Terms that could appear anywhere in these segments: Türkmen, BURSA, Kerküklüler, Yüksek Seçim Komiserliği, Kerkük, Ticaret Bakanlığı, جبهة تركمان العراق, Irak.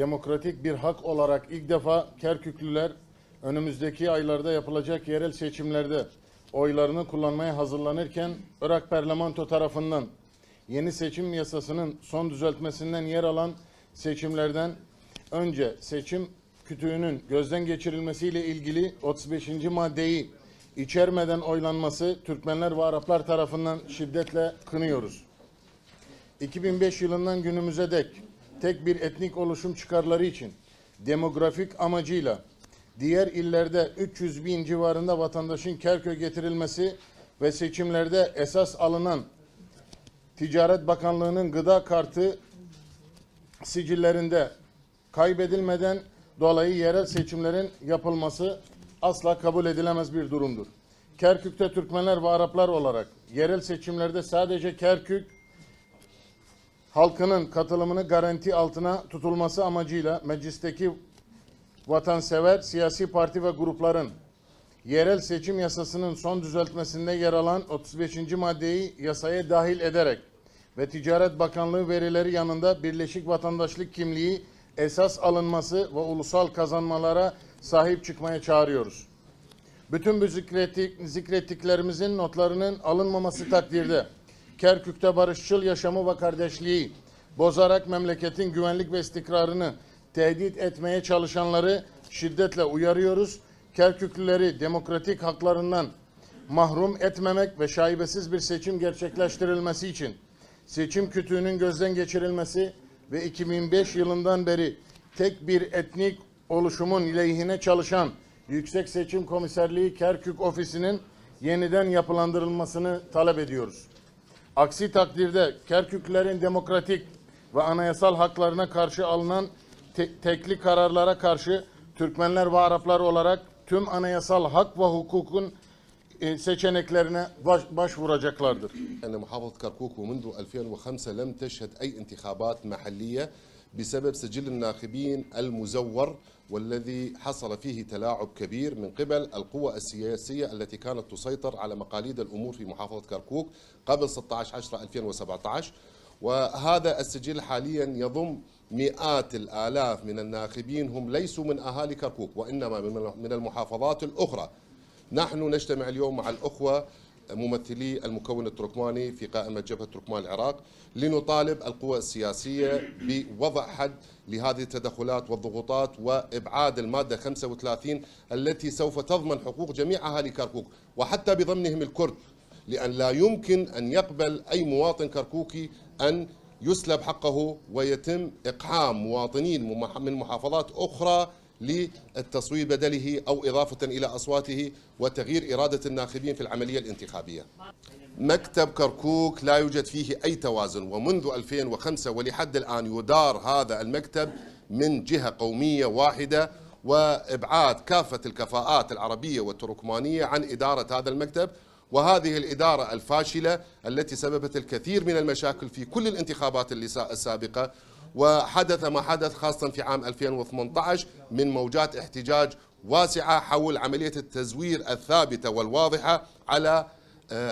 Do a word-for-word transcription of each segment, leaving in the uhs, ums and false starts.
demokratik bir hak olarak ilk defa Kerküklüler önümüzdeki aylarda yapılacak yerel seçimlerde oylarını kullanmaya hazırlanırken Irak Parlamento tarafından yeni seçim yasasının son düzeltmesinden yer alan seçimlerden önce seçim kütüğünün gözden geçirilmesiyle ilgili otuz beşinci maddeyi içermeden oylanması Türkmenler ve Araplar tarafından şiddetle kınıyoruz. iki bin beş yılından günümüze dek tek bir etnik oluşum çıkarları için demografik amacıyla diğer illerde üç yüz bin civarında vatandaşın Kerkük'e getirilmesi ve seçimlerde esas alınan Ticaret Bakanlığı'nın gıda kartı sicillerinde kaybedilmeden dolayı yerel seçimlerin yapılması asla kabul edilemez bir durumdur. Kerkük'te Türkmenler ve Araplar olarak yerel seçimlerde sadece Kerkük halkının katılımını garanti altına tutulması amacıyla meclisteki vatansever siyasi parti ve grupların yerel seçim yasasının son düzeltmesinde yer alan otuz beşinci maddeyi yasaya dahil ederek ve Ticaret Bakanlığı verileri yanında birleşik vatandaşlık kimliği esas alınması ve ulusal kazanmalara sahip çıkmaya çağırıyoruz. Bütün bu zikrettik, zikrettiklerimizin notlarının alınmaması takdirde Kerkük'te barışçıl yaşamı ve kardeşliği bozarak memleketin güvenlik ve istikrarını tehdit etmeye çalışanları şiddetle uyarıyoruz. Kerküklüleri demokratik haklarından mahrum etmemek ve şaibesiz bir seçim gerçekleştirilmesi için seçim kütüğünün gözden geçirilmesi ve iki bin beş yılından beri tek bir etnik oluşumun lehine çalışan Yüksek Seçim Komiserliği Kerkük Ofisi'nin yeniden yapılandırılmasını talep ediyoruz. Aksi takdirde Kerküklerin demokratik ve anayasal haklarına karşı alınan te tekli kararlara karşı Türkmenler ve Araplar olarak tüm anayasal hak ve hukukun e, seçeneklerine baş başvuracaklardır. محافظة كركوك منذ ألفين وخمسة لم تشهد أي انتخابات محلية بسبب سجل الناخبين المزور والذي حصل فيه تلاعب كبير من قبل القوى السياسية التي كانت تسيطر على مقاليد الأمور في محافظة كركوك قبل ستة عشر عشرة ألفين وسبعة عشر. وهذا السجل حاليا يضم مئات الآلاف من الناخبين هم ليسوا من أهالي كركوك وإنما من المحافظات الأخرى. نحن نجتمع اليوم مع الأخوة ممثلي المكون التركماني في قائمة جبهة تركمان العراق لنطالب القوى السياسية بوضع حد لهذه التدخلات والضغوطات وإبعاد المادة خمسة وثلاثين التي سوف تضمن حقوق جميع أهالي كركوك وحتى بضمنهم الكرد لأن لا يمكن أن يقبل أي مواطن كركوكي أن يسلب حقه ويتم إقحام مواطنين من محافظات أخرى للتصويت بدله أو إضافة إلى أصواته وتغيير إرادة الناخبين في العملية الانتخابية. مكتب كركوك لا يوجد فيه أي توازن ومنذ ألفين وخمسة ولحد الآن يدار هذا المكتب من جهة قومية واحدة وإبعاد كافة الكفاءات العربية والتركمانية عن إدارة هذا المكتب وهذه الإدارة الفاشلة التي سببت الكثير من المشاكل في كل الانتخابات السابقة وحدث ما حدث خاصة في عام ألفين وثمانية عشر من موجات احتجاج واسعة حول عملية التزوير الثابتة والواضحة على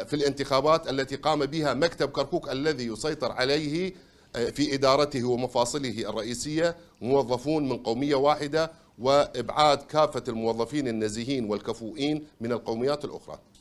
في الانتخابات التي قام بها مكتب كركوك الذي يسيطر عليه في إدارته ومفاصله الرئيسية موظفون من قومية واحدة وإبعاد كافة الموظفين النزيهين والكفؤين من القوميات الأخرى.